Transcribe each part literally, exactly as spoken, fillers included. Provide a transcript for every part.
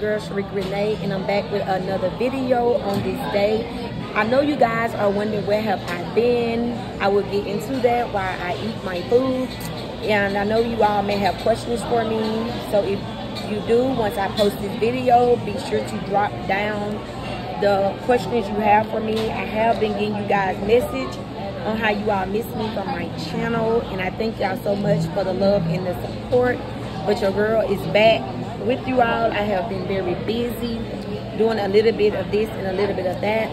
your girl Shereka Renea, and I'm back with another video on this day. I know you guys are wondering where have I been. I will get into that while I eat my food, and I know you all may have questions for me. So if you do, once I post this video, be sure to drop down the questions you have for me. I have been getting you guys message on how you all miss me from my channel, and I thank y'all so much for the love and the support. But your girl is back with you all. I have been very busy doing a little bit of this and a little bit of that.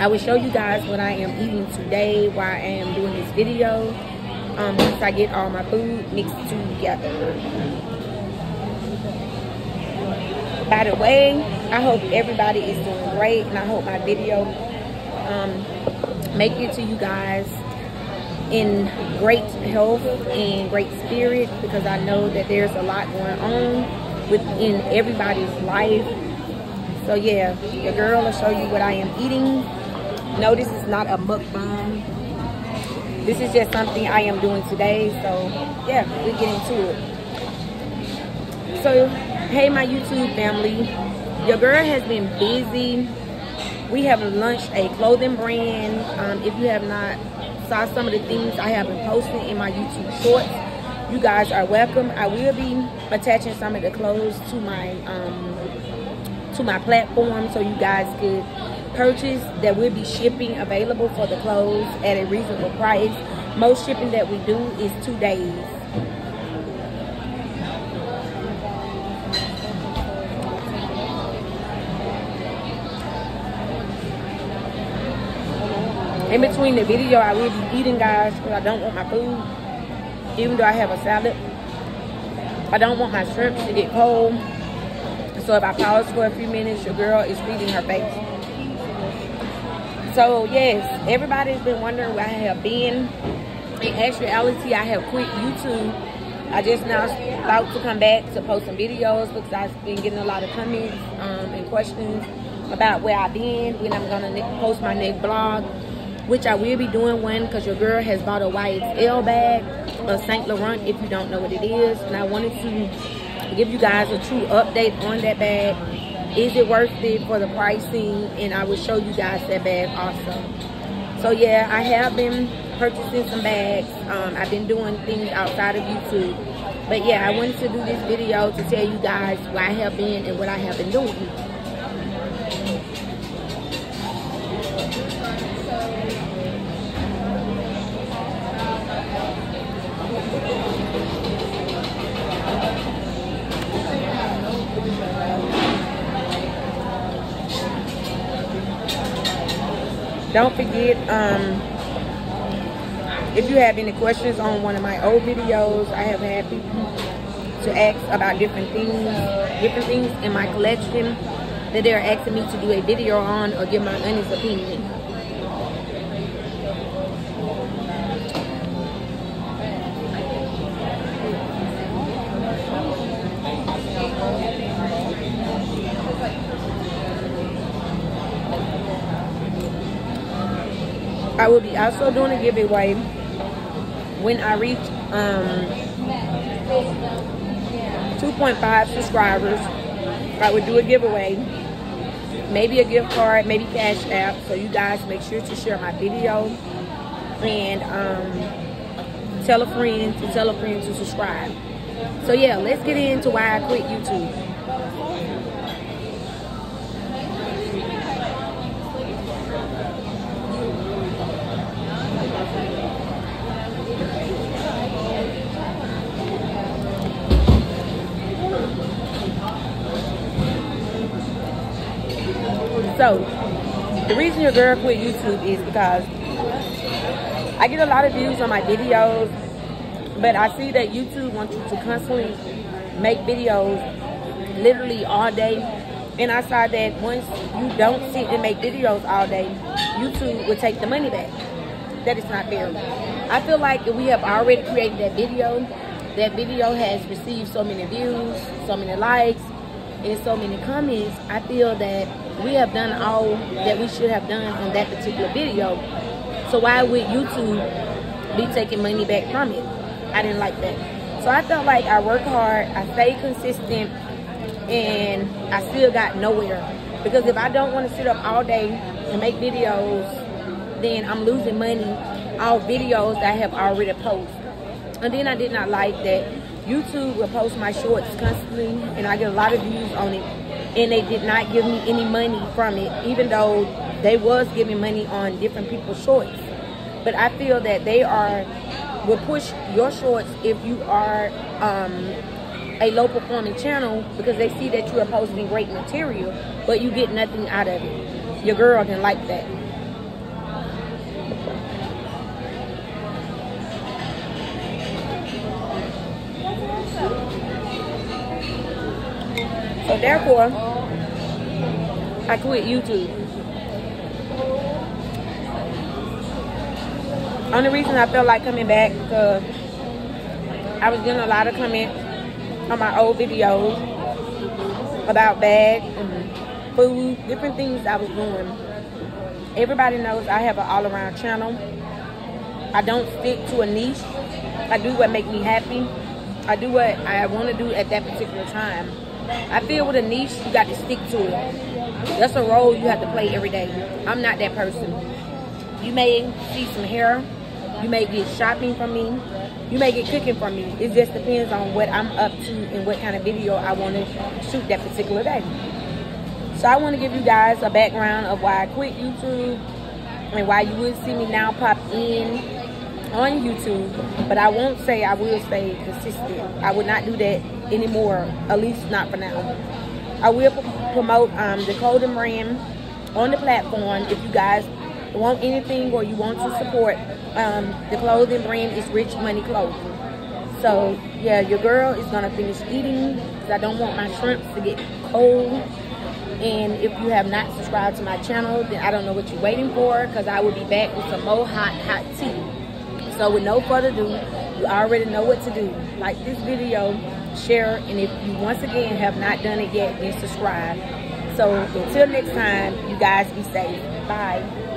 I will show you guys what I am eating today while I am doing this video. Um, once I get all my food mixed together. By the way, I hope everybody is doing great, and I hope my video um, make it to you guys in great health and great spirit, because I know that there's a lot going on within everybody's life. So yeah, your girl will show you what I am eating. No, this is not a mukbang. This is just something I am doing today. So yeah, we get into it. So hey, my YouTube family, your girl has been busy. We have launched a clothing brand. Um, if you have not saw some of the things I have been posting in my YouTube shorts, you guys are welcome. I will be attaching some of the clothes to my um to my platform, so you guys could purchase. That will be shipping available for the clothes at a reasonable price. Most shipping that we do is two days, in between the video. I will be eating, guys, because I don't want my food, even though I have a salad, I don't want my shrimps to get cold. So if I pause for a few minutes, your girl is feeding her face. So yes, everybody's been wondering where I have been. In actuality, I have quit YouTube. I just now thought to come back to post some videos, because I've been getting a lot of comments um, and questions about where I've been, when I'm gonna post my next blog, which I will be doing one, because your girl has bought a Y S L bag of Saint Laurent, if you don't know what it is. And I wanted to give you guys a true update on that bag. Is it worth it for the pricing? And I will show you guys that bag also. So yeah, I have been purchasing some bags. Um, I've been doing things outside of YouTube. But yeah, I wanted to do this video to tell you guys where I have been and what I have been doing. Don't forget, um, if you have any questions on one of my old videos, I have had people to ask about different things, different things in my collection that they're asking me to do a video on or give my honest opinion. I will be also doing a giveaway when I reach um, two point five subscribers. I would do a giveaway, maybe a gift card, maybe Cash App. So you guys make sure to share my video, and um, tell a friend to tell a friend to subscribe. So yeah, let's get into why I quit YouTube. So, the reason your girl quit YouTube is because I get a lot of views on my videos, but I see that YouTube wants you to constantly make videos literally all day. And I saw that once you don't sit and make videos all day, YouTube will take the money back. That is not fair. I feel like if we have already created that video, that video has received so many views, so many likes, and so many comments, I feel that we have done all that we should have done on that particular video. So why would YouTube be taking money back from it? I didn't like that. So I felt like I work hard, I stay consistent, and I still got nowhere. Because if I don't want to sit up all day and make videos, then I'm losing money off videos that I have already posted. And then I did not like that YouTube will post my shorts constantly, and I get a lot of views on it, and they did not give me any money from it, even though they was giving money on different people's shorts. But I feel that they are will push your shorts if you are um, a low performing channel, because they see that you are posting great material, but you get nothing out of it. Your girl didn't like that. So therefore, I quit YouTube. Only reason I felt like coming back because I was getting a lot of comments on my old videos about bags and food, different things I was doing. Everybody knows I have an all-around channel. I don't stick to a niche. I do what makes me happy. I do what I want to do at that particular time. I feel with a niche, you got to stick to it. That's a role you have to play every day. I'm not that person. You may see some hair. You may get shopping from me. You may get cooking from me. It just depends on what I'm up to and what kind of video I want to shoot that particular day. So I want to give you guys a background of why I quit YouTube and why you would see me now pop in on YouTube, but I won't say I will stay consistent. I would not do that anymore, at least not for now. I will promote um, the clothing brand on the platform. If you guys want anything or you want to support, um, the clothing brand is Rich Money Clothing. So yeah, your girl is gonna finish eating because I don't want my shrimps to get cold. And if you have not subscribed to my channel, then I don't know what you're waiting for, because I will be back with some more hot, hot tea. So with no further ado, you already know what to do. Like this video, share, and if you once again have not done it yet, then subscribe. So until next time, you guys be safe. Bye.